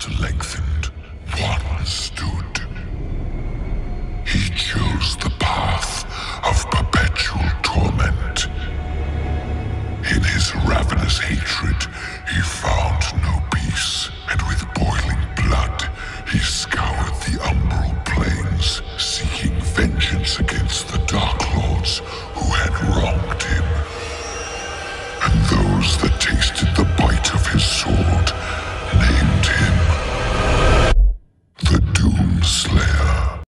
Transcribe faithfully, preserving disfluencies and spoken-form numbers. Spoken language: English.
to lengthen.